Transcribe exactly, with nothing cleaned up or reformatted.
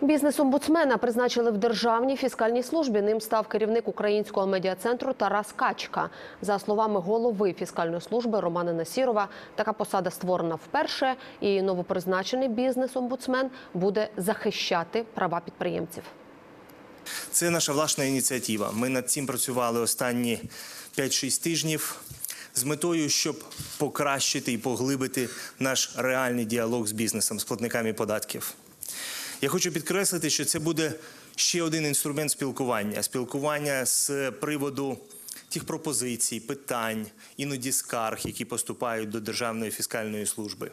Бізнес-омбудсмена призначили в Державній фіскальній службі. Ним став керівник Українського медіацентру Тарас Качка. За словами голови фіскальної служби Романа Насирова, така посада створена вперше, і новопризначений бізнес-омбудсмен буде захищати права підприємців. Це наша власна ініціатива. Ми над цим працювали останні п'ять-шість тижнів з метою, щоб покращити і поглибити наш реальний діалог з бізнесом, з платниками податків. Я хочу підкреслити, що це буде ще один інструмент спілкування. Спілкування з приводу тих пропозицій, питань, іноді скарг, які поступають до Державної фіскальної служби.